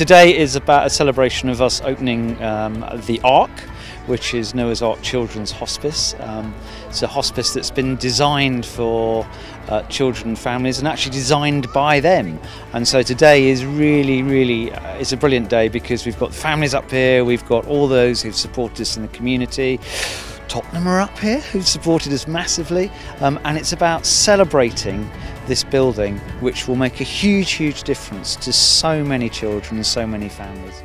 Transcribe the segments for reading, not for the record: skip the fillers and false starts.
Today is about a celebration of us opening the Ark, which is Noah's Ark Children's Hospice. It's a hospice that's been designed for children and families, and actually designed by them. And so today is really, it's a brilliant day, because we've got families up here, we've got all those who've supported us in the community. Tottenham are up here, who've supported us massively, and it's about celebrating this building, which will make a huge difference to so many children and so many families.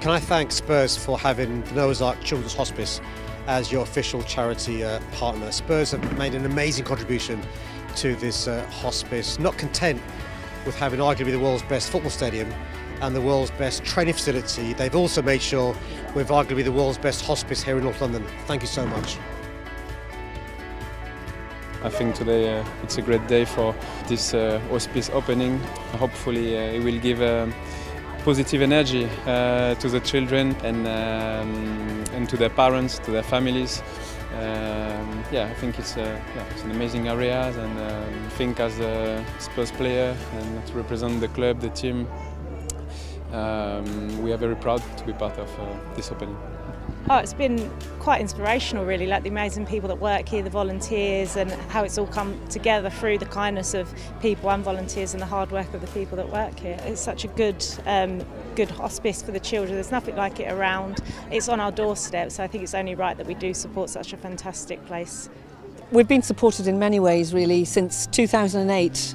Can I thank Spurs for having Noah's Ark Children's Hospice as your official charity partner? Spurs have made an amazing contribution to this hospice. Not content with having arguably the world's best football stadium and the world's best training facility, they've also made sure we've arguably the world's best hospice here in North London. Thank you so much. I think today it's a great day for this hospice opening. Hopefully it will give positive energy to the children and to their parents, to their families. Yeah, I think it's an amazing area, and I think as a Spurs player and to represent the club, the team, we are very proud to be part of this opening. Oh, it's been quite inspirational really, like the amazing people that work here, the volunteers, and how it's all come together through the kindness of people and volunteers and the hard work of the people that work here. It's such a good hospice for the children. There's nothing like it around. It's on our doorstep, so I think it's only right that we do support such a fantastic place. We've been supported in many ways really since 2008.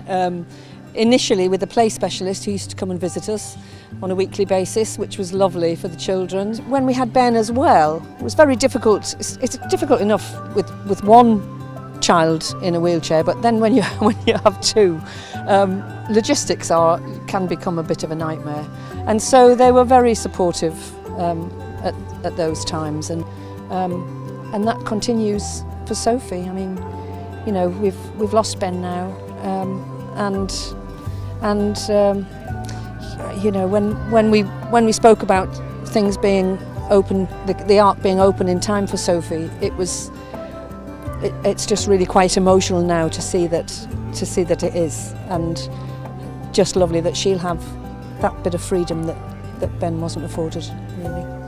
Initially with the play specialist who used to come and visit us on a weekly basis, which was lovely for the children. When we had Ben as well, it was very difficult. It's difficult enough with one child in a wheelchair, but then when you have two, logistics can become a bit of a nightmare. And so they were very supportive at those times, and that continues for Sophie. I mean, you know, we've lost Ben now, and you know, when we spoke about things being open, the Ark being open in time for Sophie, it's just really quite emotional now to see that it is, and just lovely that she'll have that bit of freedom that Ben wasn't afforded really.